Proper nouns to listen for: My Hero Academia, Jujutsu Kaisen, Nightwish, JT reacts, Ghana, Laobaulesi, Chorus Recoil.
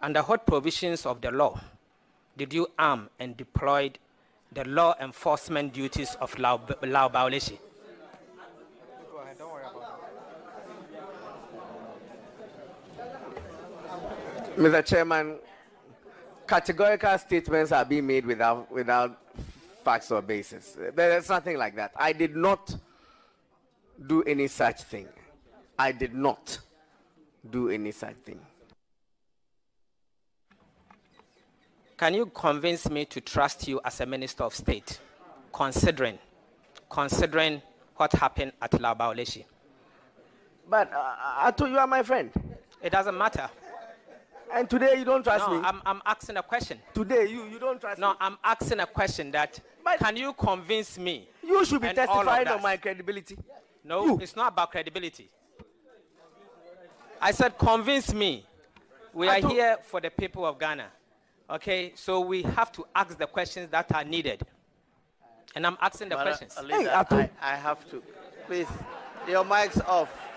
Under what provisions of the law did you arm and deploy the law enforcement duties of Laobaulesi? Go ahead, don't worry about it. Mr. Chairman, categorical statements are being made without facts or basis. There's nothing like that. I did not do any such thing. I did not do any such thing. Can you convince me to trust you as a Minister of State, considering what happened at Labaoleshi? But I told you are my friend. It doesn't matter. And today you don't trust me? No, I'm asking a question. Today you don't trust me? No, I'm asking a question that, but can you convince me? You should be testifying on my credibility. No, it's not about credibility. I said convince me. We are here for the people of Ghana. Okay, so we have to ask the questions that are needed. And I'm asking the questions. Alida, I have to. Please, your mic's off.